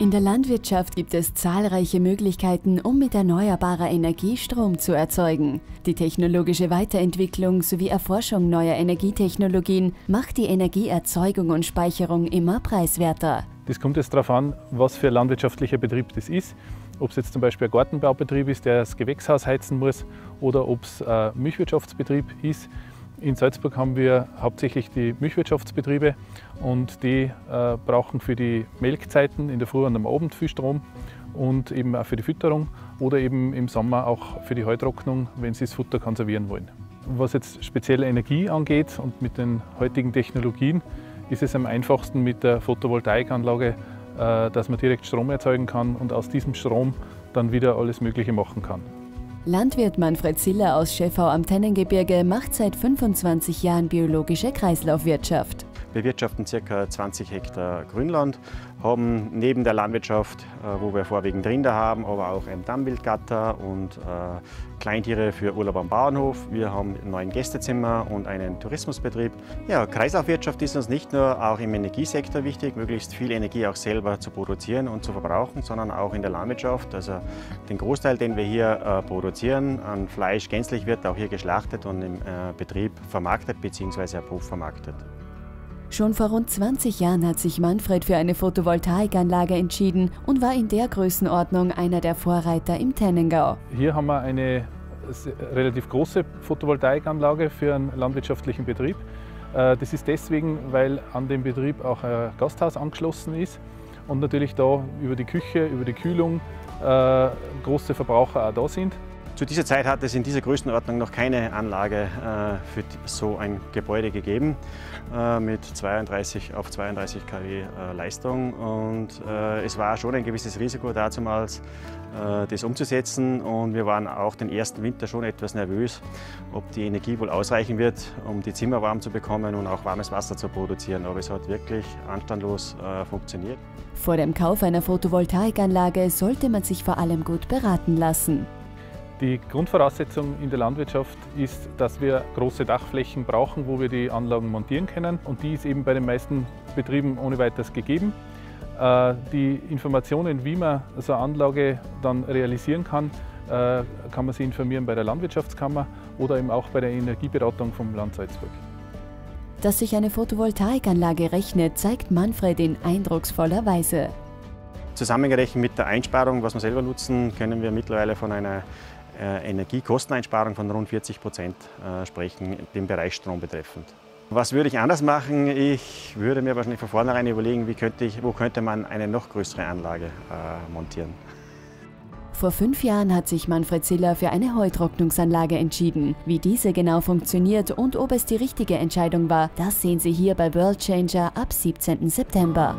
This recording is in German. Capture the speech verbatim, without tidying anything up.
In der Landwirtschaft gibt es zahlreiche Möglichkeiten, um mit erneuerbarer Energie Strom zu erzeugen. Die technologische Weiterentwicklung sowie Erforschung neuer Energietechnologien macht die Energieerzeugung und Speicherung immer preiswerter. Das kommt jetzt darauf an, was für ein landwirtschaftlicher Betrieb das ist. Ob es jetzt zum Beispiel ein Gartenbaubetrieb ist, der das Gewächshaus heizen muss, oder ob es ein Milchwirtschaftsbetrieb ist. In Salzburg haben wir hauptsächlich die Milchwirtschaftsbetriebe und die äh, brauchen für die Melkzeiten in der Früh und am Abend viel Strom und eben auch für die Fütterung oder eben im Sommer auch für die Heutrocknung, wenn sie das Futter konservieren wollen. Was jetzt speziell Energie angeht und mit den heutigen Technologien, ist es am einfachsten mit der Photovoltaikanlage, äh, dass man direkt Strom erzeugen kann und aus diesem Strom dann wieder alles Mögliche machen kann. Landwirt Manfred Siller aus Scheffau am Tennengebirge macht seit fünfundzwanzig Jahren biologische Kreislaufwirtschaft. Wir wirtschaften ca. zwanzig Hektar Grünland, haben neben der Landwirtschaft, wo wir vorwiegend Rinder haben, aber auch ein Dammwildgatter und Kleintiere für Urlaub am Bauernhof. Wir haben neun Gästezimmer und einen Tourismusbetrieb. Ja, Kreislaufwirtschaft ist uns nicht nur auch im Energiesektor wichtig, möglichst viel Energie auch selber zu produzieren und zu verbrauchen, sondern auch in der Landwirtschaft. Also den Großteil, den wir hier produzieren, an Fleisch gänzlich wird auch hier geschlachtet und im Betrieb vermarktet bzw. ab Hof vermarktet. Schon vor rund zwanzig Jahren hat sich Manfred für eine Photovoltaikanlage entschieden und war in der Größenordnung einer der Vorreiter im Tennengau. Hier haben wir eine relativ große Photovoltaikanlage für einen landwirtschaftlichen Betrieb. Das ist deswegen, weil an dem Betrieb auch ein Gasthaus angeschlossen ist und natürlich da über die Küche, über die Kühlung große Verbraucher auch da sind. Zu dieser Zeit hat es in dieser Größenordnung noch keine Anlage äh, für so ein Gebäude gegeben, äh, mit zweiunddreißig auf zweiunddreißig Kilowatt äh, Leistung. Und äh, es war schon ein gewisses Risiko dazumals, äh, das umzusetzen. Und wir waren auch den ersten Winter schon etwas nervös, ob die Energie wohl ausreichen wird, um die Zimmer warm zu bekommen und auch warmes Wasser zu produzieren. Aber es hat wirklich anstandlos äh, funktioniert. Vor dem Kauf einer Photovoltaikanlage sollte man sich vor allem gut beraten lassen. Die Grundvoraussetzung in der Landwirtschaft ist, dass wir große Dachflächen brauchen, wo wir die Anlagen montieren können. Und die ist eben bei den meisten Betrieben ohne weiteres gegeben. Die Informationen, wie man so eine Anlage dann realisieren kann, kann man sich informieren bei der Landwirtschaftskammer oder eben auch bei der Energieberatung vom Land Salzburg. Dass sich eine Photovoltaikanlage rechnet, zeigt Manfred in eindrucksvoller Weise. Zusammengerechnet mit der Einsparung, was wir selber nutzen, können wir mittlerweile von einer Energiekosteneinsparung von rund vierzig Prozent sprechen, den Bereich Strom betreffend. Was würde ich anders machen? Ich würde mir wahrscheinlich von vornherein überlegen, wie könnte ich, wo könnte man eine noch größere Anlage äh, montieren. Vor fünf Jahren hat sich Manfred Siller für eine Heutrocknungsanlage entschieden. Wie diese genau funktioniert und ob es die richtige Entscheidung war, das sehen Sie hier bei World Changer ab siebzehnten September.